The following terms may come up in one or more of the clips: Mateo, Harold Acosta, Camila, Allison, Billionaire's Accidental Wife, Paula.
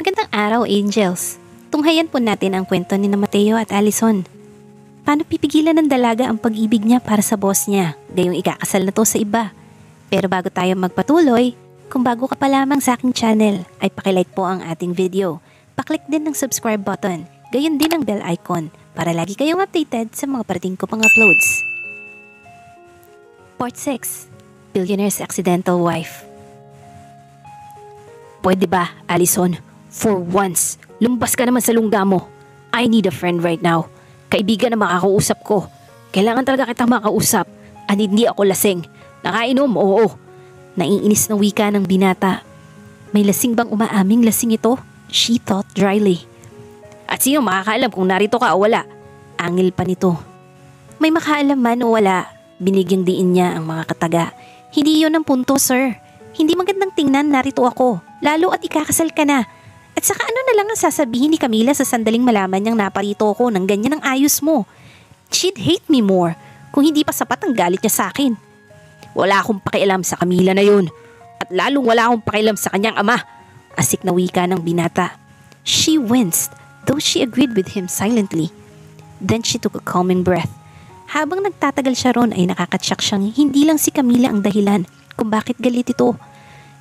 Magandang araw, Angels. Tunghayan po natin ang kwento ni Mateo at Allison. Paano pipigilan ng dalaga ang pag-ibig niya para sa boss niya, gayong ikakasal na to sa iba. Pero bago tayo magpatuloy, kung bago ka pa lamang sa aking channel, ay pakilike po ang ating video. Paklik din ng subscribe button, gayon din ang bell icon, para lagi kayong updated sa mga parating ko pang uploads. Part 6, Billionaire's Accidental Wife. Pwede ba, Allison? For once, lumabas ka naman sa lungga mo. I need a friend right now. Kaibigan na makakausap ko. Kailangan talaga kitang makausap. At hindi ako lasing. Nakainom, oo. Naiinis na wika ng binata. May lasing bang umaaming lasing ito? She thought dryly. At sino makakaalam kung narito ka o wala? Angil pa nito. May makaalam man o wala, binigyang diin niya ang mga kataga. Hindi yon ang punto, sir. Hindi magandang tingnan narito ako. Lalo at ikakasal ka na. At saka ano na lang ang sasabihin ni Camila sa sandaling malaman niyang naparito ko ng ganyan ang ayos mo. She'd hate me more kung hindi pa sapat ang galit niya sa akin. Wala akong pakialam sa Camila na yun. At lalong wala akong pakialam sa kanyang ama. Asik na wika ng binata. She winced, though she agreed with him silently. Then she took a calming breath. Habang nagtatagal siya ron ay nakakatsak siyang hindi lang si Camila ang dahilan kung bakit galit ito.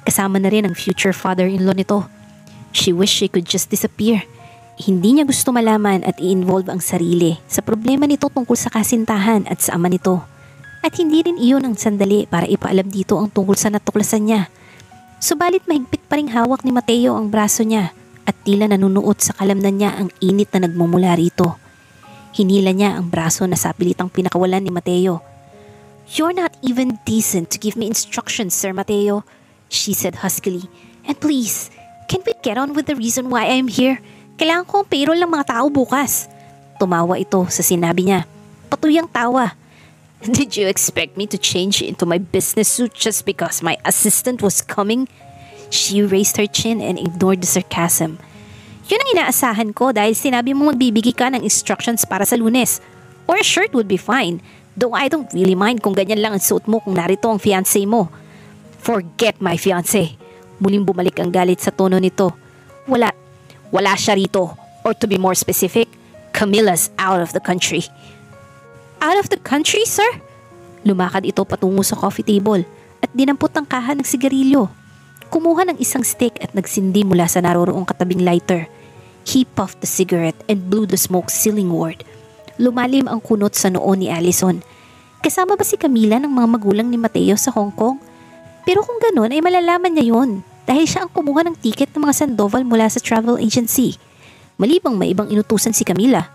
Kasama na rin ang future father-in-law nito. She wished she could just disappear. Hindi niya gusto malaman at i-involve ang sarili sa problema nito tungkol sa kasintahan at sa ama nito. At hindi rin iyon ang sandali para ipaalam dito ang tungkol sa natuklasan niya. Subalit mahigpit pa ring hawak ni Mateo ang braso niya at tila nanunuot sa kalamnan niya ang init na nagmumula rito. Hinila niya ang braso na sa pilitang pinakawalan ni Mateo. "You're not even decent to give me instructions, Sir Mateo," she said huskily. "And please, can we get on with the reason why I'm here? Kailangan ko ang payroll ng mga tao bukas." Tumawa ito sa sinabi niya. Patuyang tawa. "Did you expect me to change into my business suit just because my assistant was coming?" She raised her chin and ignored the sarcasm. "Yun ang inaasahan ko dahil sinabi mo magbibigay ka ng instructions para sa Lunes. Or a shirt would be fine. Though I don't really mind kung ganyan lang ang suot mo kung narito ang fiancé mo." "Forget my fiancé." Muling bumalik ang galit sa tono nito. Wala siya rito. Or to be more specific, Camila's out of the country. "Out of the country, sir?" Lumakad ito patungo sa coffee table at dinampot ang kaha ng sigarilyo. Kumuha ng isang stick at nagsindi mula sa naroroong katabing lighter. He puffed the cigarette and blew the smoke ceilingward. Lumalim ang kunot sa noo ni Allison. Kasama ba si Camila ng mga magulang ni Mateo sa Hong Kong? Pero kung ganun ay malalaman niya yun dahil siya ang kumuha ng tiket ng mga Sandoval mula sa travel agency. Mali bang may ibang inutusan si Camila?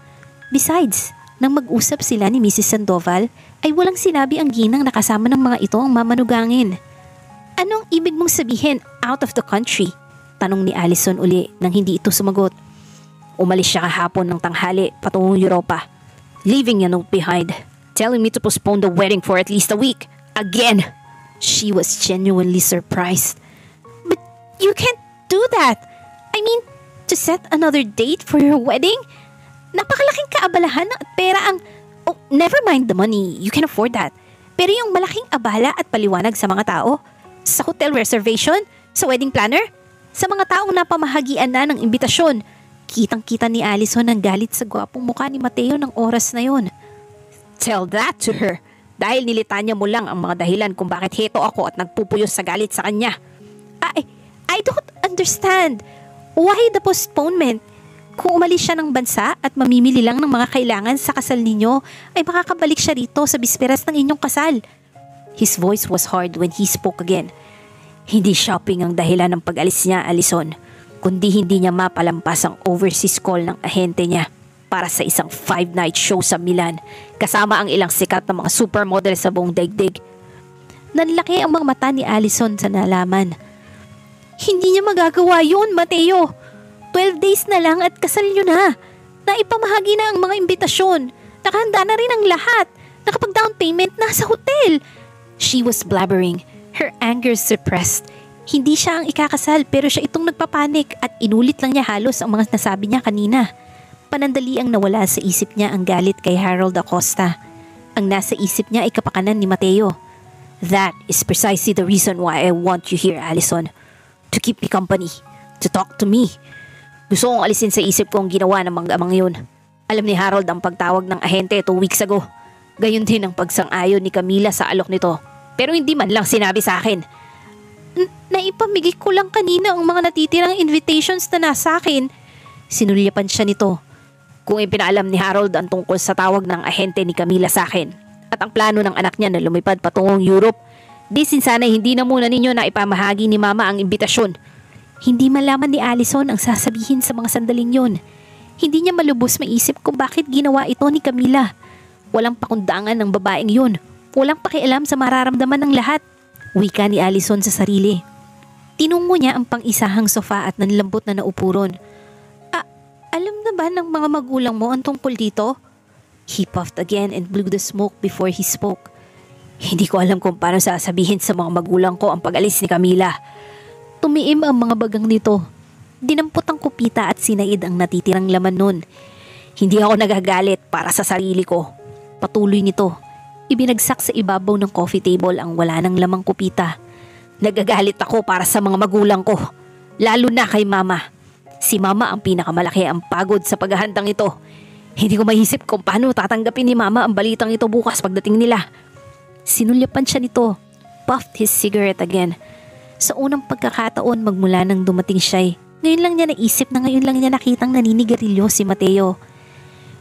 Besides, nang mag-usap sila ni Mrs. Sandoval ay walang sinabi ang ginang nakasama ng mga ito ang mamanugangin. "Anong ibig mong sabihin, out of the country?" Tanong ni Allison uli nang hindi ito sumagot. "Umalis siya kahapon ng tanghali patungong Europa. Leaving a note behind, telling me to postpone the wedding for at least a week. Again!" She was genuinely surprised. "But you can't do that. I mean, to set another date for your wedding? Napakalaking kaabalahan at pera ang... Oh, never mind the money. You can afford that. Pero yung malaking abala at paliwanag sa mga tao? Sa hotel reservation? Sa wedding planner? Sa mga taong napamahagian na ng imbitasyon?" Kitang-kita ni Allison ang galit sa gwapong mukha ni Mateo ng oras na yon. "Tell that to her. Dahil nilitanya mo lang ang mga dahilan kung bakit heto ako at nagpupuyos sa galit sa kanya." I don't understand. Why the postponement? Kung umalis siya ng bansa at mamimili lang ng mga kailangan sa kasal ninyo, ay makakabalik siya rito sa bisperas ng inyong kasal. His voice was hard when he spoke again. "Hindi shopping ang dahilan ng pag-alis niya, Allison, kundi hindi niya mapalampas ang overseas call ng ahente niya para sa isang 5-night show sa Milan, kasama ang ilang sikat na mga supermodel sa buong daigdig." Nanlaki ang mga mata ni Allison sa nalaman. "Hindi niya magagawa yun, Mateo. 12 days na lang at kasal yun na. Naipamahagi na ang mga imbitasyon. Nakahanda na rin ang lahat. Nakapag-down payment na sa hotel." She was blabbering, her anger suppressed. Hindi siya ang ikakasal pero siya itong nagpapanik at inulit lang niya halos ang mga nasabi niya kanina. Panandali ang nawala sa isip niya ang galit kay Harold Acosta. Ang nasa isip niya ay kapakanan ni Mateo. "That is precisely the reason why I want you here, Allison. To keep me company. To talk to me. Gusto kong alisin sa isip ko ang ginawa ng mang-amang yun. Alam ni Harold ang pagtawag ng ahente 2 weeks ago. Gayon din ang pagsang-ayon ni Camila sa alok nito. Pero hindi man lang sinabi sa akin. Naipamigay ko lang kanina ang mga natitirang invitations na nasa akin. Sinulyapan siya nito. Kung ipinaalam ni Harold ang tungkol sa tawag ng ahente ni Camila sa akin at ang plano ng anak niya na lumipad patungong Europe, di sinsana'y hindi na muna ninyo na ipamahagi ni Mama ang imbitasyon. Hindi malaman ni Allison ang sasabihin sa mga sandaling yon. Hindi niya malubos maisip kung bakit ginawa ito ni Camila. Walang pakundangan ng babaeng yun. Walang pakialam sa mararamdaman ng lahat. Wika ni Allison sa sarili. Tinungo niya ang pang-isahang sofa at nanlambot na naupuron. Alam na ba ng mga magulang mo ang tungkol dito? He puffed again and blew the smoke before he spoke. Hindi ko alam kung paano sasabihin sa mga magulang ko ang pag-alis ni Camila. Tumiim ang mga bagang nito. Dinampot ang kupita at sinaid ang natitirang laman nun. Hindi ako nagagalit para sa sarili ko. Patuloy nito. Ibinagsak sa ibabaw ng coffee table ang wala ng lamang kupita. Nagagalit ako para sa mga magulang ko. Lalo na kay Mama. Si Mama ang pinakamalaki ang pagod sa paghahandang ito. Hindi ko maisip kung paano tatanggapin ni Mama ang balitang ito bukas pagdating nila. Sinulyapan siya nito, puffed his cigarette again. Sa unang pagkakataon magmula nang dumating siya, ngayon lang niya naisip na ngayon lang niya nakitang naninigarilyo si Mateo.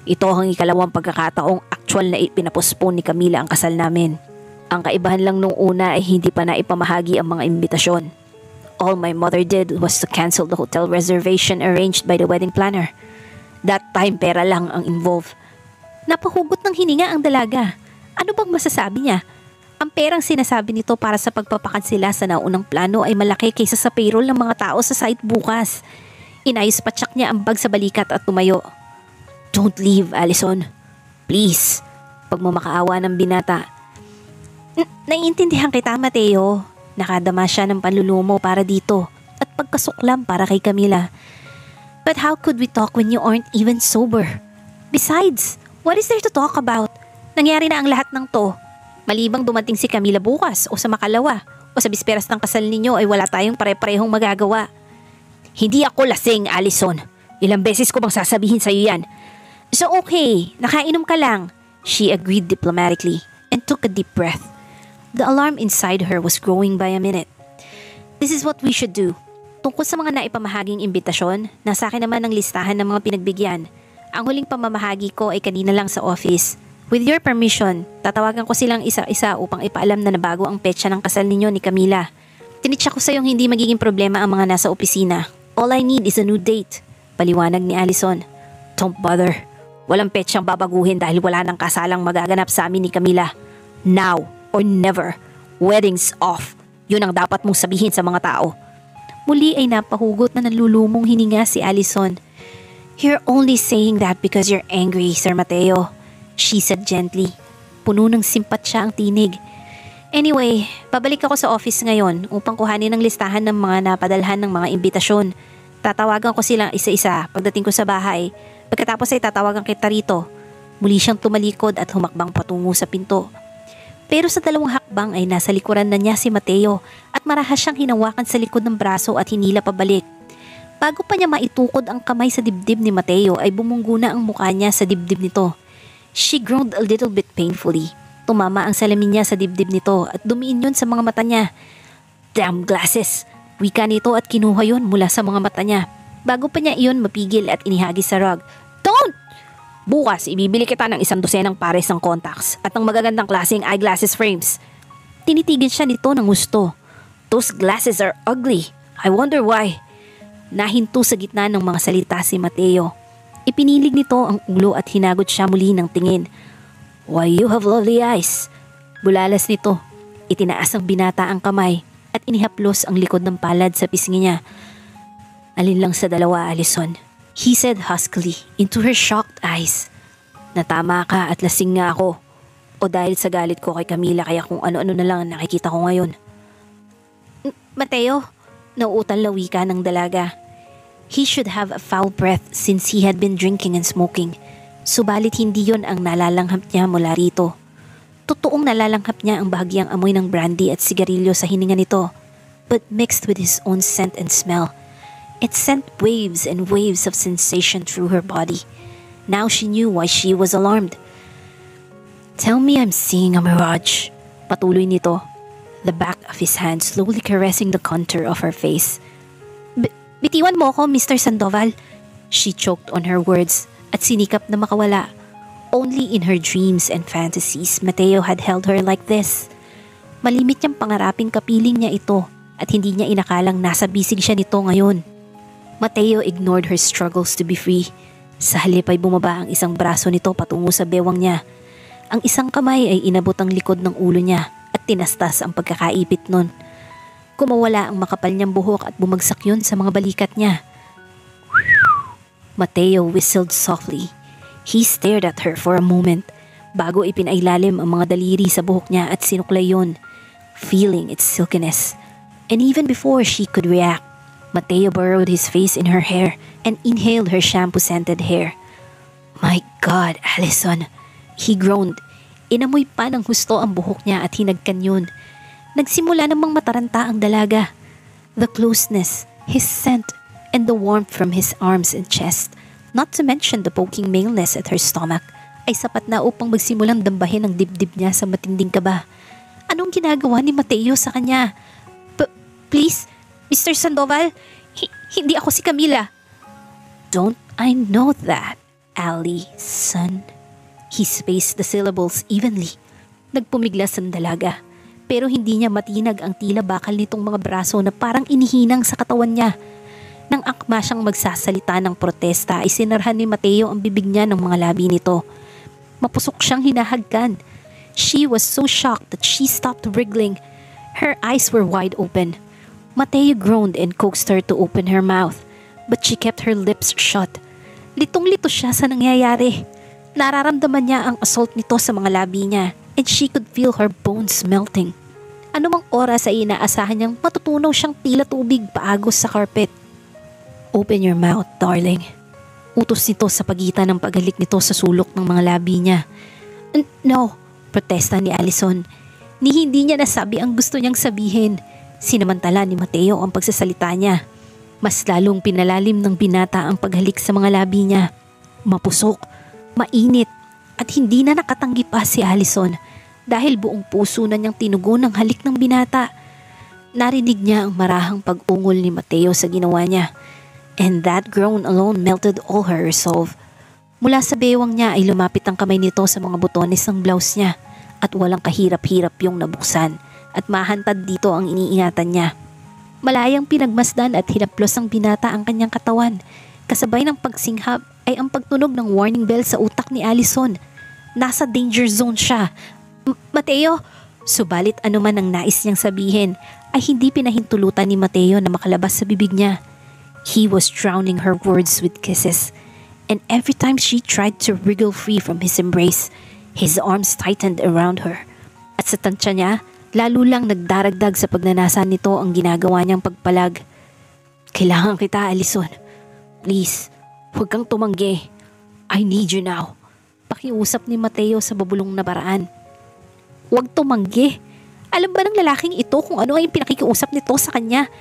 Ito ang ikalawang pagkakataong actual na ipinapospone ni Camila ang kasal namin. Ang kaibahan lang nung una ay hindi pa naipamahagi ang mga imbitasyon. All my mother did was to cancel the hotel reservation arranged by the wedding planner. That time, pera lang ang involved. Napahugot ng hininga ang dalaga. Ano bang masasabi niya? Ang perang sinasabi nito para sa pagpapakansela sa naunang plano ay malaki kaysa sa payroll ng mga tao sa site bukas. Inayos patsak niya ang bag sa balikat at tumayo. Don't leave, Allison. Please. Pagmamakaawa ng binata. Naiintindihan kita, Mateo. Nakadama siya ng panlulumo para dito at pagkasuklam para kay Camila. But how could we talk when you aren't even sober? Besides, what is there to talk about? Nangyari na ang lahat ng to. Malibang dumating si Camila bukas o sa makalawa o sa bisperas ng kasal ninyo ay wala tayong pare-parehong magagawa. Hindi ako lasing, Allison. Ilang beses ko bang sasabihin sa'yo yan? So okay, nakainom ka lang. She agreed diplomatically and took a deep breath. The alarm inside her was growing by a minute. This is what we should do. Tungkol sa mga naipamahaging imbitasyon, nasa akin naman ang listahan ng mga pinagbigyan. Ang huling pamamahagi ko ay kanina lang sa office. With your permission, tatawagan ko silang isa-isa upang ipaalam na nabago ang petsa ng kasal ninyo ni Camila. Tinitsa ko sa 'yong hindi magiging problema ang mga nasa opisina. All I need is a new date. Paliwanag ni Allison. Don't bother. Walang petsang babaguhin dahil wala nang kasalang magaganap sa amin ni Camila. Now or never. Weddings off. Yun ang dapat mong sabihin sa mga tao. Muli ay napahugot na nanlulumong hininga si Allison. You're only saying that because you're angry, Sir Mateo. She said gently. Puno ng simpatya ang tinig. Anyway, babalik ako sa office ngayon upang kuhanin ang listahan ng mga napadalhan ng mga imbitasyon. Tatawagan ko silang isa-isa pagdating ko sa bahay. Pagkatapos ay tatawagan kita rito. Muli siyang tumalikod at humakbang patungo sa pinto. Pero sa dalawang hakbang ay nasa likuran na niya si Mateo at marahas siyang hinawakan sa likod ng braso at hinila pabalik. Bago pa niya maitukod ang kamay sa dibdib ni Mateo ay bumunggo na ang mukha niya sa dibdib nito. She groaned a little bit painfully. Tumama ang salamin niya sa dibdib nito at dumiin yun sa mga mata niya. Damn glasses! Wika nito at kinuha yun mula sa mga mata niya. Bago pa niya iyon mapigil at inihagis sa rug. Don't! Bukas, ibibili kita ng 1 dosenang pares ng contacts at ng magagandang klaseng eyeglasses frames. Tinitigil siya nito ng gusto. Those glasses are ugly. I wonder why. Nahinto sa gitna ng mga salita si Mateo. Ipinilig nito ang ulo at hinagot siya muli ng tingin. Why you have lovely eyes? Bulalas nito. Itinaas ang binata ang kamay at inihaplos ang likod ng palad sa pisngi niya. Alin lang sa dalawa, Allison? He said huskily into her shocked eyes. Natama ka at lasing nga ako. O dahil sa galit ko kay Camila kaya kung ano-ano na lang ang nakikita ko ngayon. Mateo, nauutal na wika ng dalaga. He should have a foul breath since he had been drinking and smoking. Subalit hindi yon ang nalalanghap niya mula rito. Totoong nalalanghap niya ang bahagyang amoy ng brandy at sigarilyo sa hininga nito. But mixed with his own scent and smell. It sent waves and waves of sensation through her body. Now she knew why she was alarmed. "Tell me I'm seeing a mirage." Patuloy nito, the back of his hand slowly caressing the contour of her face. "Bitiwan mo ko, Mr. Sandoval." She choked on her words at sinikap na makawala. Only in her dreams and fantasies, Mateo had held her like this. Malimit niyang pangarapin kapiling niya ito at hindi niya inakalang nasa bisig siya nito ngayon. Mateo ignored her struggles to be free. Sa halip ay bumaba ang isang braso nito patungo sa bewang niya. Ang isang kamay ay inabot ang likod ng ulo niya at tinastas ang pagkakaipit nun. Kumawala ang makapal niyang buhok at bumagsak yun sa mga balikat niya. Mateo whistled softly. He stared at her for a moment bago ipinailalim ang mga daliri sa buhok niya at sinuklay yun, feeling its silkiness. And even before she could react, Mateo burrowed his face in her hair and inhaled her shampoo-scented hair. "My God, Allison!" he groaned. Inamoy pa ng husto ang buhok niya at hinagkan yun. Nagsimula namang mataranta ang dalaga. The closeness, his scent, and the warmth from his arms and chest, not to mention the poking maleness at her stomach, ay sapat na upang magsimulang dambahin ang dibdib niya sa matinding kaba. Anong ginagawa ni Mateo sa kanya? Please, Mr. Sandoval, hindi ako si Camila." "Don't I know that, Allison?" He spaced the syllables evenly. Nagpumiglas ang dalaga, pero hindi niya matinag ang tila bakal nitong mga braso na parang inihinang sa katawan niya. Nang akma siyang magsasalita ng protesta ay sinarhan ni Mateo ang bibig niya ng mga labi nito. Mapusok siyang hinahagkan. She was so shocked that she stopped wriggling. Her eyes were wide open. Mateo groaned and coaxed her to open her mouth, but she kept her lips shut. Litong-lito siya sa nangyayari. Nararamdaman niya ang assault nito sa mga labi niya, and she could feel her bones melting. Anumang oras ay inaasahan niyang matutunaw siyang tila tubig paagos sa carpet. "Open your mouth, darling." Utos nito sa pagitan ng paghalik nito sa sulok ng mga labi niya. "No," protesta ni Allison. Ni hindi niya nasabi ang gusto niyang sabihin. Sinamantala ni Mateo ang pagsasalita niya. Mas lalong pinalalim ng binata ang paghalik sa mga labi niya. Mapusok, mainit, at hindi na nakatanggi pa si Allison dahil buong puso na niyang tinugon ang halik ng binata. Narinig niya ang marahang pag-ungol ni Mateo sa ginawa niya, and that groan alone melted all her resolve. Mula sa bewang niya ay lumapit ang kamay nito sa mga butones ng blouse niya at walang kahirap-hirap yung nabuksan at mahantad dito ang iniingatan niya. Malayang pinagmasdan at hinaplos ang binata ang kanyang katawan. Kasabay ng pagsinghab ay ang pagtunog ng warning bell sa utak ni Allison. Nasa danger zone siya. Mateo! Subalit anuman ang nais niyang sabihin ay hindi pinahintulutan ni Mateo na makalabas sa bibig niya. He was drowning her words with kisses. And every time she tried to wriggle free from his embrace, his arms tightened around her. At sa tansya niya, lalo lang nagdaragdag sa pagnanasa nito ang ginagawa niyang pagpalag. "Kailangan kita, Allison. Please, huwag kang tumanggi. I need you now." Pakiusap ni Mateo sa babulong na paraan. "Huwag tumanggi. Alam ba ng lalaking ito kung ano ay pinakikiusap nito sa kanya?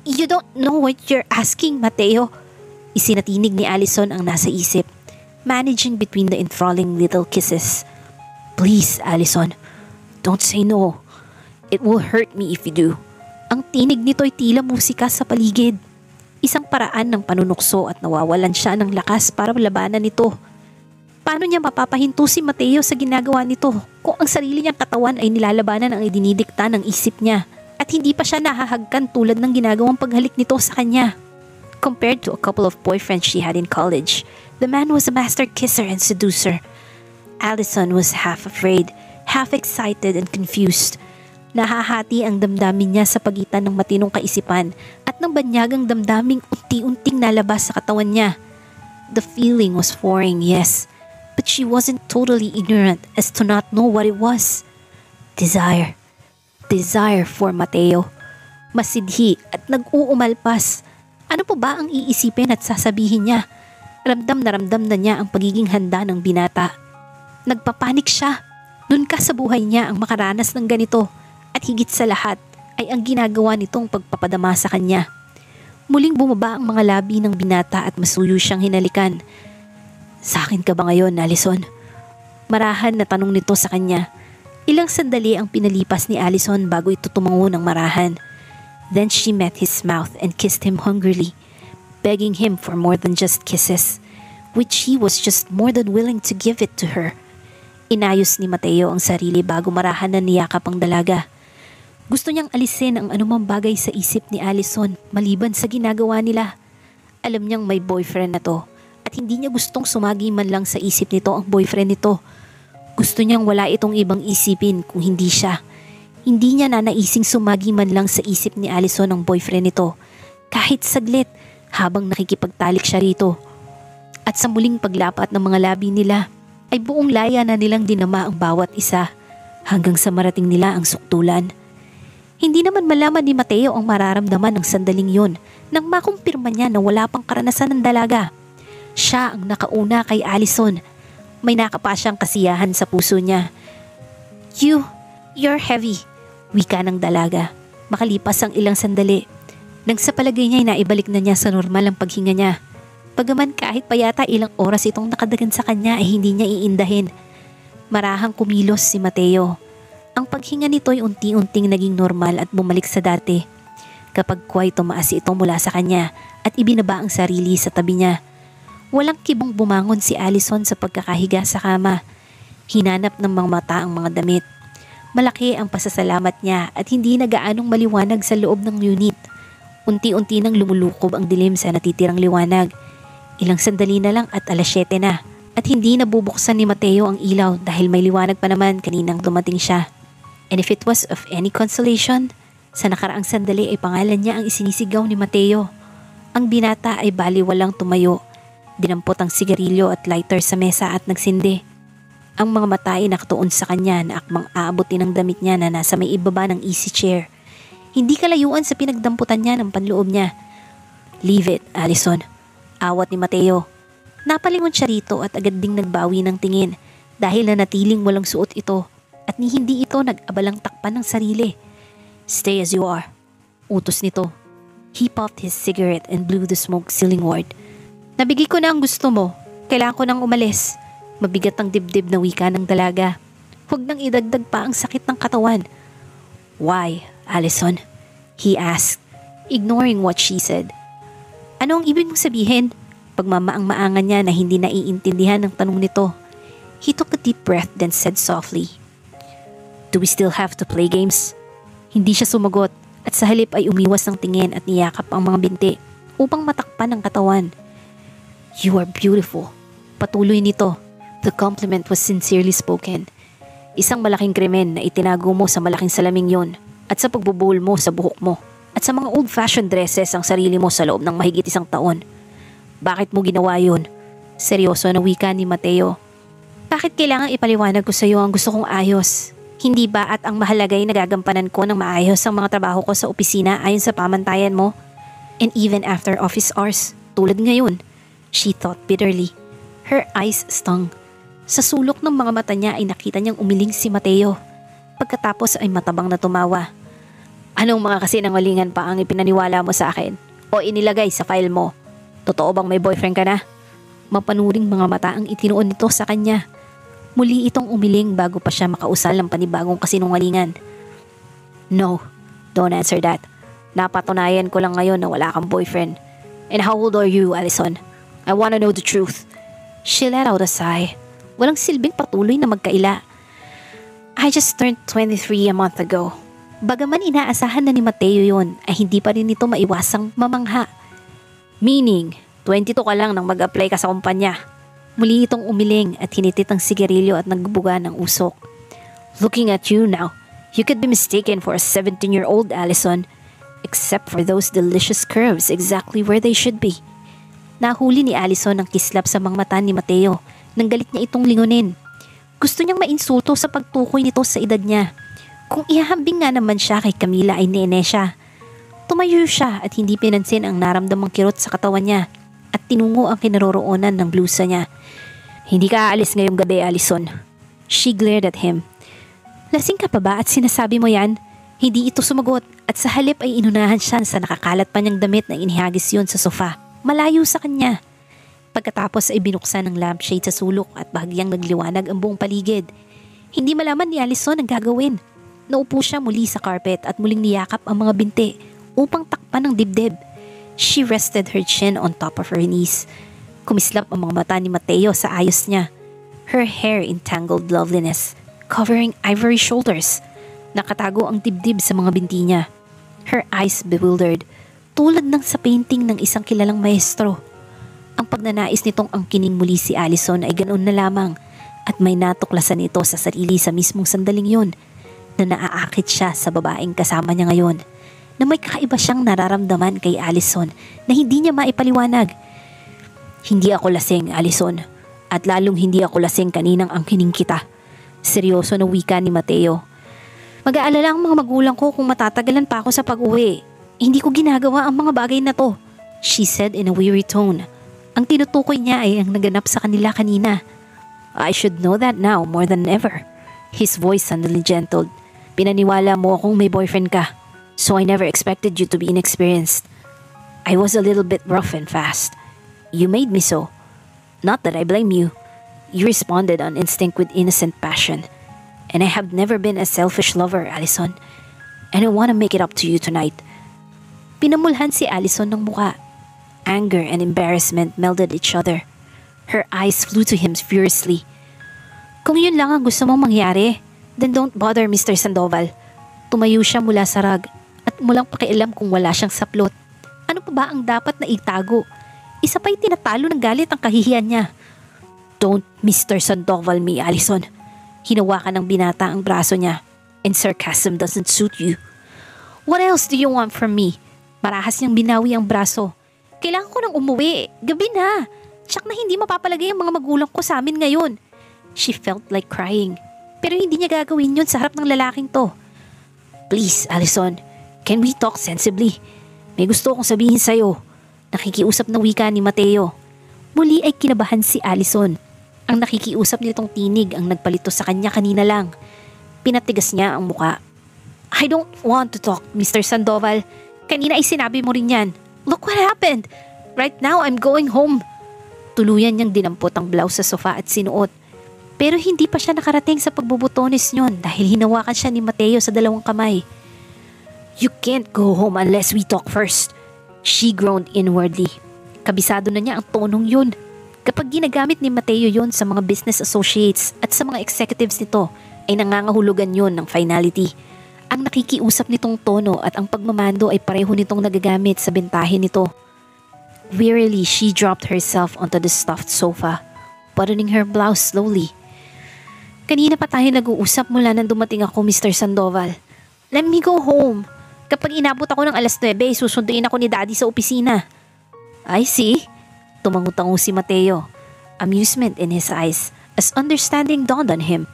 You don't know what you're asking, Mateo." Isinatinig ni Allison ang nasa isip, managing between the enthralling little kisses. "Please, Allison, don't say no. It will hurt me if you do." Ang tinig nito ay tila musika sa paligid. Isang paraan ng panunukso at nawawalan siya ng lakas para labanan nito. Paano niya mapapahinto si Mateo sa ginagawa nito kung ang sarili niyang katawan ay nilalabanan ang idinidikta ng isip niya at hindi pa siya nahahagkan tulad ng ginagawang paghalik nito sa kanya? Compared to a couple of boyfriends she had in college, the man was a master kisser and seducer. Allison was half afraid, half excited and confused. Nahahati ang damdamin niya sa pagitan ng matinong kaisipan at ng banyagang damdaming unti-unting nalabas sa katawan niya. The feeling was foreign, yes, but she wasn't totally ignorant as to not know what it was. Desire. Desire for Mateo. Masidhi at nag-uumalpas. Ano po ba ang iisipin at sasabihin niya? Ramdam na niya ang pagiging handa ng binata. Nagpapanik siya. Noon ka sa buhay niya ang makaranas ng ganito. At higit sa lahat ay ang ginagawa nitong pagpapadama sa kanya. Muling bumaba ang mga labi ng binata at masuyo siyang hinalikan. "Sa akin ka ba ngayon, Allison?" Marahan na tanong nito sa kanya. Ilang sandali ang pinalipas ni Allison bago ito tumango ng marahan. Then she met his mouth and kissed him hungrily, begging him for more than just kisses, which he was just more than willing to give it to her. Inayos ni Mateo ang sarili bago marahan na niyakap ang dalaga. Gusto niyang alisin ang anumang bagay sa isip ni Allison maliban sa ginagawa nila. Alam niyang may boyfriend na to at hindi niya gustong sumagi man lang sa isip nito ang boyfriend nito. Gusto niyang wala itong ibang isipin kung hindi siya. Hindi niya nanaising sumagi man lang sa isip ni Allison ang boyfriend nito kahit saglit habang nakikipagtalik siya rito. At sa muling paglapat ng mga labi nila ay buong laya na nilang dinama ang bawat isa hanggang sa marating nila ang suktulan. Hindi naman malaman ni Mateo ang mararamdaman ng sandaling yun nang makumpirma niya na wala pang karanasan ng dalaga. Siya ang nakauna kay Allison. May nakapa siyang kasiyahan sa puso niya. You're heavy," wika ng dalaga makalipas ang ilang sandali. Nang sa palagay niya ay naibalik na niya sa normal ang paghinga niya. Pagaman kahit pa yata ilang oras itong nakadagan sa kanya ay hindi niya iindahin. Marahang kumilos si Mateo. Ang paghinga nito ay unti-unting naging normal at bumalik sa dati. Kapag kway tumaas ito mula sa kanya at ibinaba ang sarili sa tabi niya. Walang kibong bumangon si Allison sa pagkakahiga sa kama. Hinanap ng mga mata ang mga damit. Malaki ang pasasalamat niya at hindi na gaanong maliwanag sa loob ng unit. Unti-unti nang lumulukob ang dilim sa natitirang liwanag. Ilang sandali na lang at 7:00 na. At hindi nabubuksan ni Mateo ang ilaw dahil may liwanag pa naman kaninang dumating siya. And if it was of any consolation, sa nakaraang sandali ay pangalan niya ang isinisigaw ni Mateo. Ang binata ay baliwalang tumayo. Dinampot ang sigarilyo at lighter sa mesa at nagsindi. Ang mga mata ay nakatuon sa kanya na akmang aabutin ang damit niya na nasa may ibaba ng easy chair. Hindi kalayuan sa pinagdamputan niya ng panloob niya. "Leave it, Allison," awat ni Mateo. Napalingon siya rito at agad ding nagbawi ng tingin dahil nanatiling walang suot ito. At ni hindi ito nag-abalang takpan ng sarili. "Stay as you are," utos nito. He popped his cigarette and blew the smoke ceilingward. "Nabigay ko na ang gusto mo. Kailangan ko nang umalis." Mabigat ang dibdib na wika ng dalaga. Huwag nang idagdag pa ang sakit ng katawan. "Why, Allison?" he asked, ignoring what she said. Ano ang ibig mong sabihin? Pagmamaang-maangan niya na hindi naiintindihan ng tanong nito. He took a deep breath then said softly, "Do we still have to play games?" Hindi siya sumagot at sa halip ay umiwas ng tingin at niyakap ang mga binti upang matakpan ang katawan. "You are beautiful," patuloy nito. The compliment was sincerely spoken. Isang malaking krimen na itinago mo sa malaking salaming yon at sa pagbubuhol mo sa buhok mo at sa mga old-fashioned dresses ang sarili mo sa loob ng mahigit 1 taon. "Bakit mo ginawa yon?" Seryoso na wika ni Mateo. "Bakit kailangang ipaliwanag ko sa iyo ang gusto kong ayos? Hindi ba at ang mahalaga ay nagagampanan ko ng maayos ang mga trabaho ko sa opisina ayon sa pamantayan mo? And even after office hours, tulad ngayon," she thought bitterly. Her eyes stung. Sa sulok ng mga mata niya ay nakita niyang umiling si Mateo. Pagkatapos ay matabang na tumawa. "Anong mga kasinangalingan pa ang ipinaniwala mo sa akin o inilagay sa file mo? Totoo bang may boyfriend ka na?" Mapanuring mga mata ang itinuon nito sa kanya. Muli itong umiling bago pa siya makausal ng panibagong kasinungalingan. "No, don't answer that. Napatunayan ko lang ngayon na wala kang boyfriend. And how old are you, Allison? I wanna know the truth." She let out a sigh. Walang silbing patuloy na magkaila. "I just turned 23 a month ago." Bagaman inaasahan na ni Mateo yon, ay hindi pa rin ito maiwasang mamangha. "Meaning, 22 ka lang nang mag-apply ka sa kumpanya." Muli itong umiling at hinitit ang sigarilyo at nagbuga ng usok. "Looking at you now, you could be mistaken for a 17-year-old Allison, except for those delicious curves exactly where they should be." Nahuli ni Allison ang kislap sa mga mata ni Mateo nang galit niya itong lingunin. Gusto niyang mainsulto sa pagtukoy nito sa edad niya. Kung ihahambing nga naman siya kay Camila ay nene siya. Tumayo siya at hindi pinansin ang naramdamang kirot sa katawan niya at tinungo ang kinaroroonan ng blusa niya. "Hindi ka aalis ngayong gabi, Allison." She glared at him. "Lasing ka pa ba at sinasabi mo yan? Hindi ito sumagot at sa halip ay inunahan siya sa nakakalat pa niyang damit na inihagis yun sa sofa, malayo sa kanya. Pagkatapos ay binuksan ng lampshade sa sulok at bahagyang nagliwanag ang buong paligid. Hindi malaman ni Allison ang gagawin. Naupo siya muli sa carpet at muling niyakap ang mga binti upang takpan ng dibdib. She rested her chin on top of her knees. Kumislap ang mga mata ni Mateo sa ayos niya. Her hair in tangled loveliness, covering ivory shoulders. Nakatago ang dibdib sa mga binti niya. Her eyes bewildered, tulad ng sa painting ng isang kilalang maestro. Ang pagnanais nitong angkinin muli si Allison ay ganoon na lamang at may natuklasan ito sa sarili sa mismong sandaling yun na naaakit siya sa babaeng kasama niya ngayon, na may kakaiba siyang nararamdaman kay Allison na hindi niya maipaliwanag. Hindi ako lasing, Allison. At lalong hindi ako lasing kaninang angkining kita. Seryoso na wika ni Mateo. Mag-aalala ang mga magulang ko kung matatagalan pa ako sa pag-uwi. Hindi ko ginagawa ang mga bagay na to, she said in a weary tone. Ang tinutukoy niya ay ang naganap sa kanila kanina. I should know that now more than ever. His voice suddenly gentled. Pinaniwala mo akong may boyfriend ka. So I never expected you to be inexperienced. I was a little bit rough and fast. You made me so. Not that I blame you. You responded on instinct with innocent passion. And I have never been a selfish lover, Allison. And I want to make it up to you tonight. Pinamulhan si Allison ng muka. Anger and embarrassment melded each other. Her eyes flew to him furiously. Kung yun lang ang gusto mong mangyari, then don't bother Mr. Sandoval. Tumayo siya mula sa rag. At mulang pakialam kung wala siyang saplot. Ano pa ba ang dapat na itago? Isa pa'y tinatalo ng galit ang kahihiyan niya. Don't Mr. Sandoval me, Allison. Hinawakan ng binata ang braso niya. And sarcasm doesn't suit you. What else do you want from me? Marahas niyang binawi ang braso. Kailangan ko nang umuwi. Gabi na. Tsak na hindi mapapalagay ang mga magulang ko sa amin ngayon. She felt like crying. Pero hindi niya gagawin yun sa harap ng lalaking to. Please, Allison. Can we talk sensibly? May gusto akong sabihin sa'yo. Nakikiusap na wika ni Mateo. Muli ay kinabahan si Allison. Ang nakikiusap nitong tinig ang nagpalito sa kanya kanina lang. Pinatigas niya ang muka. I don't want to talk, Mr. Sandoval. Kanina ay sinabi mo rin yan. Look what happened. Right now, I'm going home. Tuluyan niyang dinampot ang blouse sa sofa at sinuot. Pero hindi pa siya nakarating sa pagbubutones niyon dahil hinawakan siya ni Mateo sa dalawang kamay. You can't go home unless we talk first. She groaned inwardly. Kabisado na niya ang tonong yun. Kapag ginagamit ni Mateo yun sa mga business associates at sa mga executives nito, ay nangangahulugan yun ng finality. Ang nakikiusap nitong tono at ang pagmamando ay pareho nitong nagagamit sa bentahin nito. Wearily, she dropped herself onto the stuffed sofa, buttoning her blouse slowly. Kanina pa tayo nag-uusap mula nang dumating ako, Mr. Sandoval. Let me go home. Kapag inabot ako ng alas 9, susunduin ako ni Daddy sa opisina. I see. Tumangutango si Mateo. Amusement in his eyes as understanding dawned on him.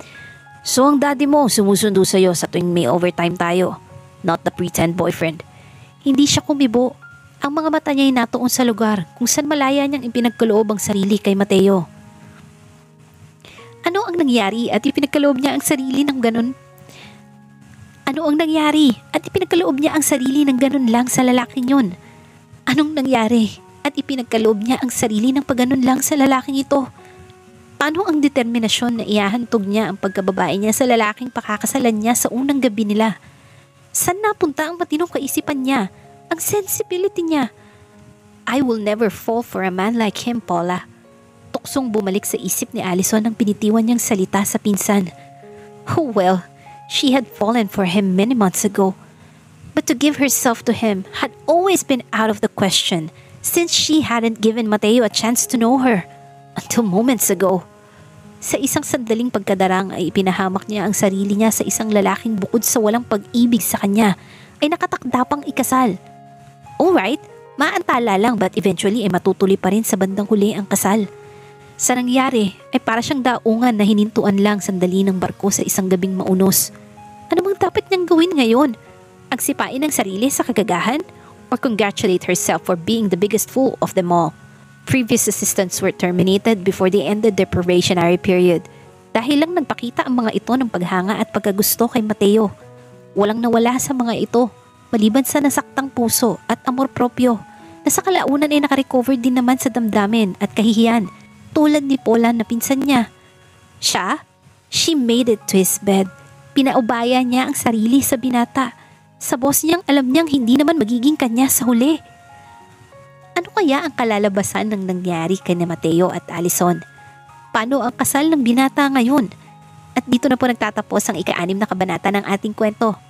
So ang daddy mo sumusundo sa'yo sa tuwing may overtime tayo. Not the pretend boyfriend. Hindi siya kumibo. Ang mga mata niya ay natuon sa lugar kung saan malaya niyang ipinagkaloob ang sarili kay Mateo. Ano ang nangyari at ipinagkaloob niya ang sarili ng ganun? Ano ang nangyari at ipinagkaloob niya ang sarili ng ganun lang sa lalaking yun? Anong nangyari at ipinagkaloob niya ang sarili ng pagganon lang sa lalaking ito? Paano ang determinasyon na iahantog niya ang pagkababae niya sa lalaking pakakasalan niya sa unang gabi nila? Saan napunta ang matinong kaisipan niya, ang sensibility niya? I will never fall for a man like him, Paula. Tuksong bumalik sa isip ni Allison ang pinitiwan niyang salita sa pinsan. Oh well, she had fallen for him many months ago, but to give herself to him had always been out of the question since she hadn't given Mateo a chance to know her until moments ago. Sa isang sandaling pagkadarang ay ipinahamak niya ang sarili niya sa isang lalaking bukod sa walang pag-ibig sa kanya ay nakatakda pang ikasal. Alright, maantala lang but eventually ay matutuloy pa rin sa bandang huli ang kasal. Sa nangyari ay para siyang daungan na hinintuan lang sandali ng barko sa isang gabing maunos. Ano bang dapat niyang gawin ngayon? Agsipain ang sarili sa kagagahan? Or congratulate herself for being the biggest fool of them all? Previous assistants were terminated before they ended their probationary period dahil lang nagpakita ang mga ito ng paghanga at pagkagusto kay Mateo. Walang nawala sa mga ito, maliban sa nasaktang puso at amor propyo. Nasa kalaunan ay nakarecover din naman sa damdamin at kahihiyan, tulad ni Paula na pinsan niya. Siya? She made it to his bed. Pinaubaya niya ang sarili sa binata. Sa boss niyang alam niyang hindi naman magiging kanya sa huli. Ano kaya ang kalalabasan ng nangyari kay Mateo at Allison? Paano ang kasal ng binata ngayon? At dito na po nagtatapos ang ika-6 na kabanata ng ating kwento.